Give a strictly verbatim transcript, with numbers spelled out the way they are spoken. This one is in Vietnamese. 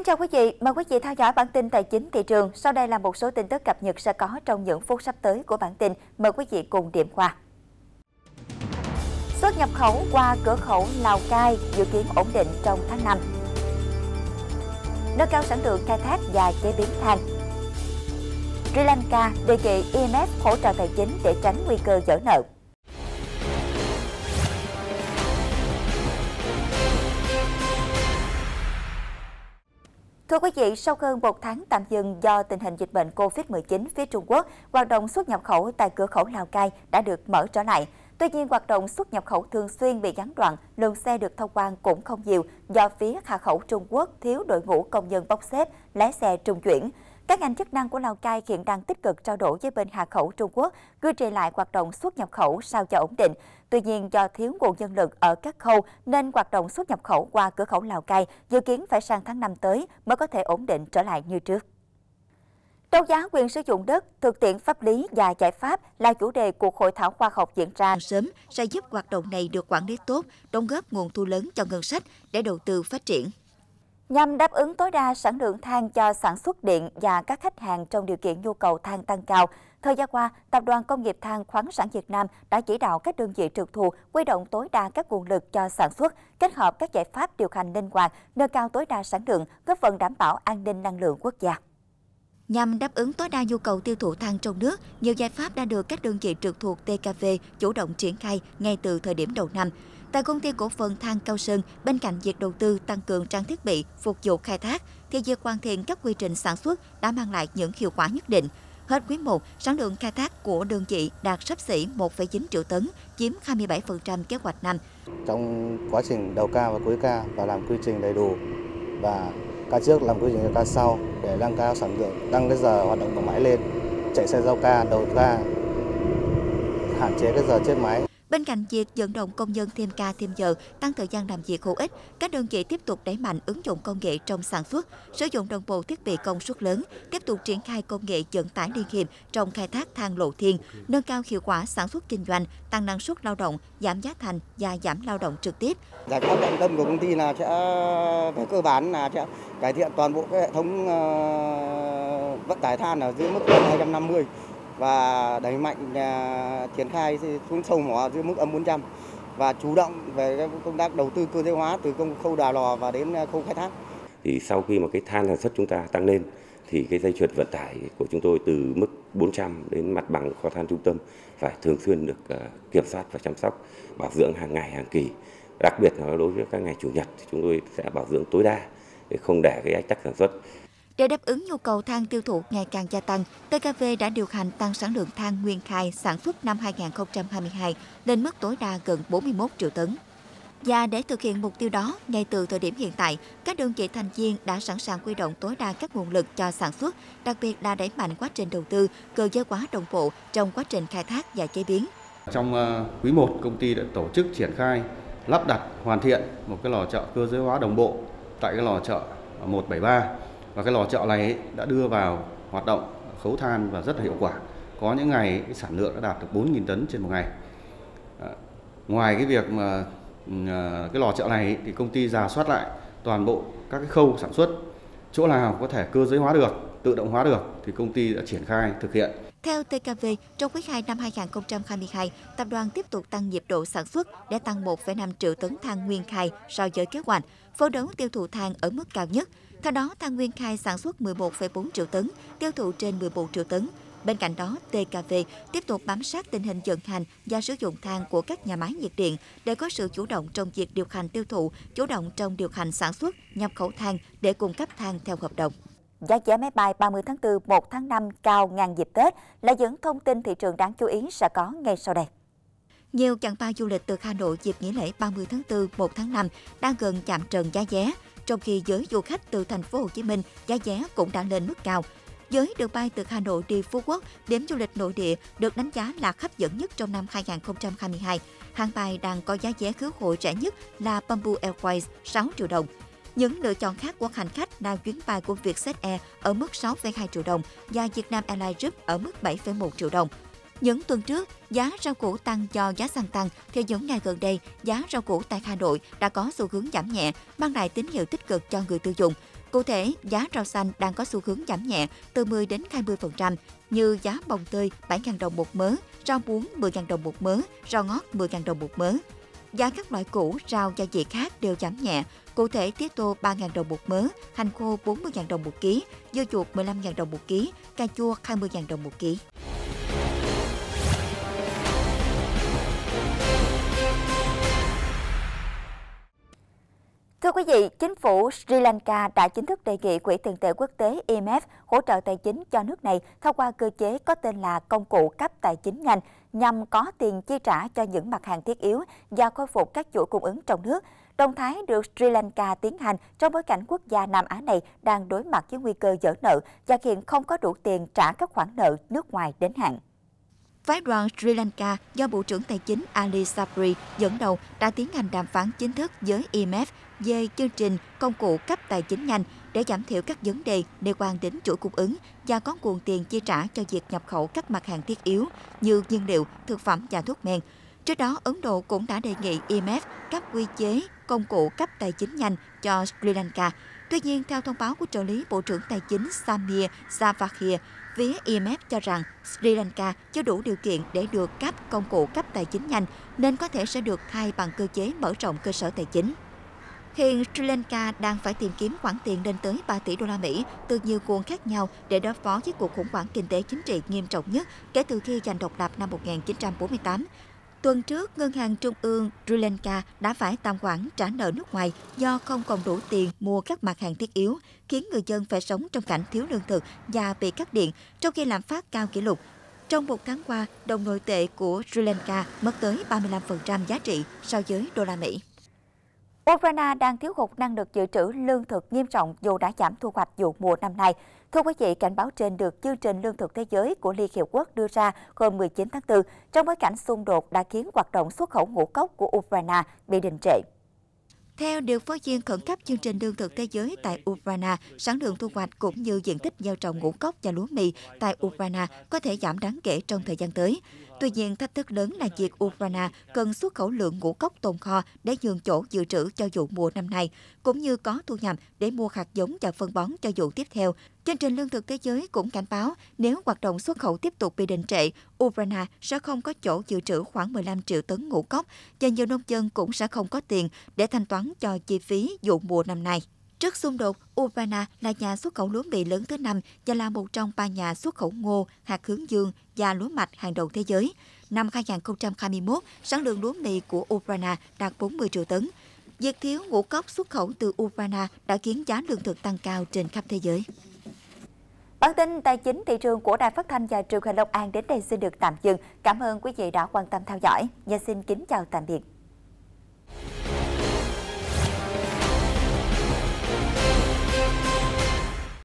Kính chào quý vị, mời quý vị theo dõi bản tin tài chính thị trường. Sau đây là một số tin tức cập nhật sẽ có trong những phút sắp tới của bản tin. Mời quý vị cùng điểm qua. Xuất nhập khẩu qua cửa khẩu Lào Cai dự kiến ổn định trong tháng năm. Nâng cao sản lượng khai thác và chế biến than. Sri Lanka đề nghị I M F hỗ trợ tài chính để tránh nguy cơ vỡ nợ. Thưa quý vị, sau hơn một tháng tạm dừng do tình hình dịch bệnh Covid mười chín phía Trung Quốc, hoạt động xuất nhập khẩu tại cửa khẩu Lào Cai đã được mở trở lại. Tuy nhiên, hoạt động xuất nhập khẩu thường xuyên bị gián đoạn, lượng xe được thông quan cũng không nhiều do phía hạ khẩu Trung Quốc thiếu đội ngũ công nhân bốc xếp, lái xe trung chuyển. Các ngành chức năng của Lào Cai hiện đang tích cực trao đổi với bên hạ khẩu Trung Quốc, duy trì lại hoạt động xuất nhập khẩu sao cho ổn định. Tuy nhiên, do thiếu nguồn nhân lực ở các khâu nên hoạt động xuất nhập khẩu qua cửa khẩu Lào Cai dự kiến phải sang tháng năm tới mới có thể ổn định trở lại như trước. Đấu giá quyền sử dụng đất, thực tiễn pháp lý và giải pháp là chủ đề cuộc hội thảo khoa học diễn ra sớm sẽ giúp hoạt động này được quản lý tốt, đóng góp nguồn thu lớn cho ngân sách để đầu tư phát triển. Nhằm đáp ứng tối đa sản lượng than cho sản xuất điện và các khách hàng trong điều kiện nhu cầu than tăng cao, thời gian qua, Tập đoàn Công nghiệp Than khoáng sản Việt Nam đã chỉ đạo các đơn vị trực thuộc huy động tối đa các nguồn lực cho sản xuất, kết hợp các giải pháp điều hành linh hoạt, nâng cao tối đa sản lượng, góp phần đảm bảo an ninh năng lượng quốc gia. Nhằm đáp ứng tối đa nhu cầu tiêu thụ than trong nước, nhiều giải pháp đã được các đơn vị trực thuộc T K V chủ động triển khai ngay từ thời điểm đầu năm. Tại công ty cổ phần Than Cao Sơn, bên cạnh việc đầu tư tăng cường trang thiết bị, phục vụ khai thác, thì việc hoàn thiện các quy trình sản xuất đã mang lại những hiệu quả nhất định. Hết quý một, sản lượng khai thác của đơn vị đạt xấp xỉ một phẩy chín triệu tấn, chiếm hai mươi bảy phần trăm kế hoạch năm. Trong quá trình đầu ca và cuối ca và làm quy trình đầy đủ và ca trước làm quy trình ca sau để nâng cao sản lượng, tăng cái giờ hoạt động của máy lên, chạy xe giao ca, đầu ca, hạn chế cái giờ chết máy. Bên cạnh việc vận động công nhân thêm ca thêm giờ, tăng thời gian làm việc hữu ích, các đơn vị tiếp tục đẩy mạnh ứng dụng công nghệ trong sản xuất, sử dụng đồng bộ thiết bị công suất lớn, tiếp tục triển khai công nghệ vận tải liên hiệp trong khai thác than lộ thiên, nâng cao hiệu quả sản xuất kinh doanh, tăng năng suất lao động, giảm giá thành và giảm lao động trực tiếp. Giải pháp trọng tâm của công ty là sẽ về cơ bản là sẽ cải thiện toàn bộ cái hệ thống vận tải than ở dưới mức hai trăm năm mươi. Và đẩy mạnh triển khai xuống sâu mỏ dưới mức âm bốn trăm và chủ động về công tác đầu tư cơ giới hóa từ khâu đào lò và đến khâu khai thác. Thì sau khi mà cái than sản xuất chúng ta tăng lên thì cái dây chuyền vận tải của chúng tôi từ mức bốn trăm đến mặt bằng kho than trung tâm phải thường xuyên được kiểm soát và chăm sóc, bảo dưỡng hàng ngày hàng kỳ. Đặc biệt là đối với các ngày chủ nhật thì chúng tôi sẽ bảo dưỡng tối đa để không để cái ách tắc sản xuất. Để đáp ứng nhu cầu than tiêu thụ ngày càng gia tăng, T K V đã điều hành tăng sản lượng than nguyên khai sản xuất năm hai nghìn không trăm hai mươi hai lên mức tối đa gần bốn mươi mốt triệu tấn. Và để thực hiện mục tiêu đó, ngay từ thời điểm hiện tại, các đơn vị thành viên đã sẵn sàng huy động tối đa các nguồn lực cho sản xuất, đặc biệt là đẩy mạnh quá trình đầu tư, cơ giới hóa đồng bộ trong quá trình khai thác và chế biến. Trong quý một, công ty đã tổ chức triển khai, lắp đặt, hoàn thiện một cái lò chợ cơ giới hóa đồng bộ tại cái lò chợ một bảy ba. Và cái lò chợ này đã đưa vào hoạt động khấu than và rất là hiệu quả. Có những ngày cái sản lượng đã đạt được bốn nghìn tấn trên một ngày. À, ngoài cái việc mà cái lò chợ này thì công ty rà soát lại toàn bộ các cái khâu sản xuất. Chỗ nào có thể cơ giới hóa được, tự động hóa được thì công ty đã triển khai thực hiện. Theo T K V, trong quý hai năm hai nghìn không trăm hai mươi hai, tập đoàn tiếp tục tăng nhịp độ sản xuất để tăng một phẩy năm triệu tấn than nguyên khai so với kế hoạch, phấn đấu tiêu thụ than ở mức cao nhất. Theo đó, than nguyên khai sản xuất mười một phẩy bốn triệu tấn, tiêu thụ trên mười bốn triệu tấn. Bên cạnh đó, T K V tiếp tục bám sát tình hình vận hành và sử dụng than của các nhà máy nhiệt điện để có sự chủ động trong việc điều hành tiêu thụ, chủ động trong điều hành sản xuất, nhập khẩu than để cung cấp than theo hợp đồng. Giá vé máy bay ba mươi tháng tư, một tháng năm cao ngang dịp Tết là những thông tin thị trường đáng chú ý sẽ có ngay sau đây. Nhiều chặng bay du lịch từ Hà Nội dịp nghỉ lễ ba mươi tháng tư, một tháng năm đang gần chạm trần giá vé, trong khi giới du khách từ thành phố Hồ Chí Minh giá vé cũng đã lên mức cao. Giới đường bay từ Hà Nội đi Phú Quốc, điểm du lịch nội địa được đánh giá là hấp dẫn nhất trong năm hai nghìn không trăm hai mươi hai. Hãng bay đang có giá vé khứ hồi rẻ nhất là Bamboo Airways sáu triệu đồng. Những lựa chọn khác của hành khách là chuyến bay của Vietjet Air ở mức sáu phẩy hai triệu đồng và Vietnam Airlines Group ở mức bảy phẩy một triệu đồng. Những tuần trước, giá rau củ tăng do giá xăng tăng, thì những ngày gần đây, giá rau củ tại Hà Nội đã có xu hướng giảm nhẹ, mang lại tín hiệu tích cực cho người tiêu dùng. Cụ thể, giá rau xanh đang có xu hướng giảm nhẹ từ mười đến hai mươi phần trăm như giá bồng tươi bảy nghìn đồng một mớ, rau muống mười nghìn đồng một mớ, rau ngót mười nghìn đồng một mớ. Giá các loại củ, rau gia vị khác đều giảm nhẹ, cụ thể tía tô ba nghìn đồng một mớ, hành khô bốn mươi nghìn đồng một ký, dưa chuột mười lăm nghìn đồng một ký, cà chua hai mươi nghìn đồng một ký. Thưa quý vị, chính phủ Sri Lanka đã chính thức đề nghị Quỹ tiền tệ quốc tế I M F hỗ trợ tài chính cho nước này thông qua cơ chế có tên là công cụ cấp tài chính ngành nhằm có tiền chi trả cho những mặt hàng thiết yếu và khôi phục các chuỗi cung ứng trong nước. Động thái được Sri Lanka tiến hành trong bối cảnh quốc gia Nam Á này đang đối mặt với nguy cơ vỡ nợ và hiện không có đủ tiền trả các khoản nợ nước ngoài đến hạn. Phái đoàn Sri Lanka do Bộ trưởng Tài chính Ali Sabri dẫn đầu đã tiến hành đàm phán chính thức với I M F về chương trình công cụ cấp tài chính nhanh để giảm thiểu các vấn đề liên quan đến chuỗi cung ứng và có nguồn tiền chi trả cho việc nhập khẩu các mặt hàng thiết yếu như nhiên liệu, thực phẩm và thuốc men. Trước đó, Ấn Độ cũng đã đề nghị I M F cấp quy chế công cụ cấp tài chính nhanh cho Sri Lanka. Tuy nhiên, theo thông báo của trợ lý Bộ trưởng Tài chính Samir Savakhir, phía I M F cho rằng Sri Lanka chưa đủ điều kiện để được cấp công cụ cấp tài chính nhanh nên có thể sẽ được thay bằng cơ chế mở rộng cơ sở tài chính. Hiện Sri Lanka đang phải tìm kiếm khoản tiền lên tới ba tỷ đô la Mỹ từ nhiều nguồn khác nhau để đối phó với cuộc khủng hoảng kinh tế chính trị nghiêm trọng nhất kể từ khi giành độc lập năm một nghìn chín trăm bốn mươi tám. Tuần trước, Ngân hàng Trung ương Sri Lanka đã phải tạm hoãn trả nợ nước ngoài do không còn đủ tiền mua các mặt hàng thiết yếu, khiến người dân phải sống trong cảnh thiếu lương thực và bị cắt điện, trong khi lạm phát cao kỷ lục. Trong một tháng qua, đồng nội tệ của Sri Lanka mất tới ba mươi lăm phần trăm giá trị so với đô la Mỹ. Ukraine đang thiếu hụt năng lực dự trữ lương thực nghiêm trọng dù đã giảm thu hoạch vụ mùa năm nay. Thưa quý vị, cảnh báo trên được chương trình lương thực thế giới của Liên Hiệp Quốc đưa ra hôm mười chín tháng tư trong bối cảnh xung đột đã khiến hoạt động xuất khẩu ngũ cốc của Ukraine bị đình trệ. Theo điều phối viên khẩn cấp chương trình lương thực thế giới tại Ukraine, sản lượng thu hoạch cũng như diện tích gieo trồng ngũ cốc và lúa mì tại Ukraine có thể giảm đáng kể trong thời gian tới. Tuy nhiên, thách thức lớn là việc Ukraine cần xuất khẩu lượng ngũ cốc tồn kho để nhường chỗ dự trữ cho vụ mùa năm nay, cũng như có thu nhập để mua hạt giống và phân bón cho vụ tiếp theo. Chương trình lương thực thế giới cũng cảnh báo nếu hoạt động xuất khẩu tiếp tục bị đình trệ, Ukraine sẽ không có chỗ dự trữ khoảng mười lăm triệu tấn ngũ cốc và nhiều nông dân cũng sẽ không có tiền để thanh toán cho chi phí vụ mùa năm nay. Trước xung đột, Ukraine là nhà xuất khẩu lúa mì lớn thứ năm và là một trong ba nhà xuất khẩu ngô, hạt hướng dương và lúa mạch hàng đầu thế giới. Năm hai nghìn không trăm hai mươi mốt, sản lượng lúa mì của Ukraine đạt bốn mươi triệu tấn. Việc thiếu ngũ cốc xuất khẩu từ Ukraine đã khiến giá lương thực tăng cao trên khắp thế giới. Bản tin tài chính thị trường của Đài Phát thanh và Truyền hình Long An đến đây xin được tạm dừng. Cảm ơn quý vị đã quan tâm theo dõi. Và xin kính chào tạm biệt.